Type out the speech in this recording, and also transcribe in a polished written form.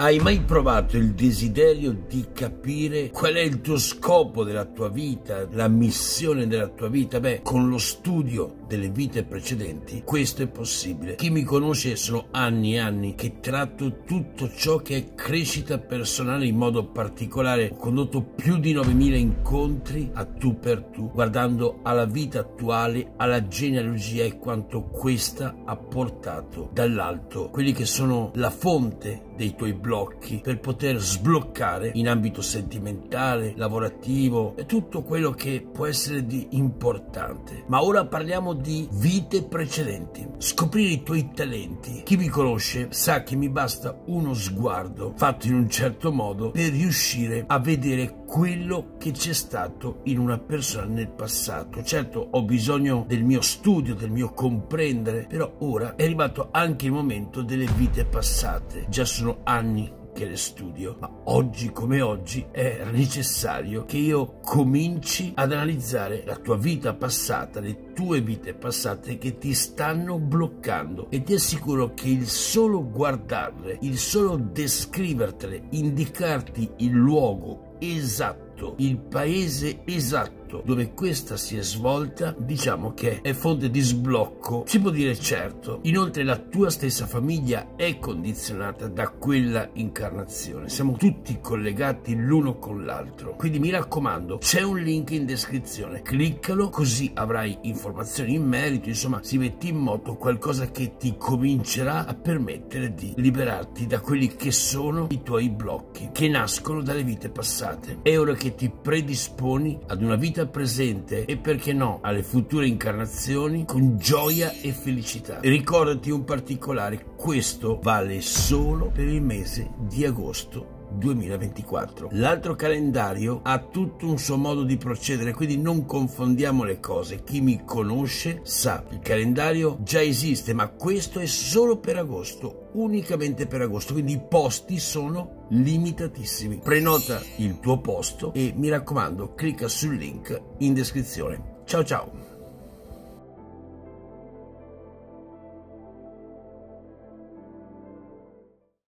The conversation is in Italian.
Hai mai provato il desiderio di capire qual è il tuo scopo della tua vita, la missione della tua vita? Beh, con lo studio delle vite precedenti questo è possibile. Chi mi conosce, sono anni e anni che tratto tutto ciò che è crescita personale in modo particolare. Ho condotto più di 9000 incontri a tu per tu, guardando alla vita attuale, alla genealogia e quanto questa ha portato dall'alto, quelli che sono la fonte dei tuoi blocchi per poter sbloccare in ambito sentimentale, lavorativo e tutto quello che può essere di importante. Ma ora parliamo di vite precedenti, scoprire i tuoi talenti. Chi mi conosce sa che mi basta uno sguardo fatto in un certo modo per riuscire a vedere quello che c'è stato in una persona nel passato. Certo, ho bisogno del mio studio, del mio comprendere, però ora è arrivato anche il momento delle vite passate. Già sono anni che le studio, ma oggi come oggi è necessario che io cominci ad analizzare la tua vita passata, le tue vite passate che ti stanno bloccando, e ti assicuro che il solo guardarle, il solo descrivertele, indicarti il luogo esatto, il paese esatto dove questa si è svolta, diciamo che è fonte di sblocco, si può dire certo. Inoltre la tua stessa famiglia è condizionata da quella incarnazione, siamo tutti collegati l'uno con l'altro, quindi mi raccomando, c'è un link in descrizione, cliccalo così avrai informazioni in merito. Insomma, si mette in moto qualcosa che ti comincerà a permettere di liberarti da quelli che sono i tuoi blocchi che nascono dalle vite passate. È ora che ti predisponi ad una vita presente e, perché no, alle future incarnazioni con gioia e felicità. E ricordati un particolare: questo vale solo per il mese di agosto 2024. L'altro calendario ha tutto un suo modo di procedere, quindi non confondiamo le cose. Chi mi conosce sa, il calendario già esiste, ma questo è solo per agosto, unicamente per agosto, quindi i posti sono limitatissimi. Prenota il tuo posto e mi raccomando, clicca sul link in descrizione. Ciao ciao!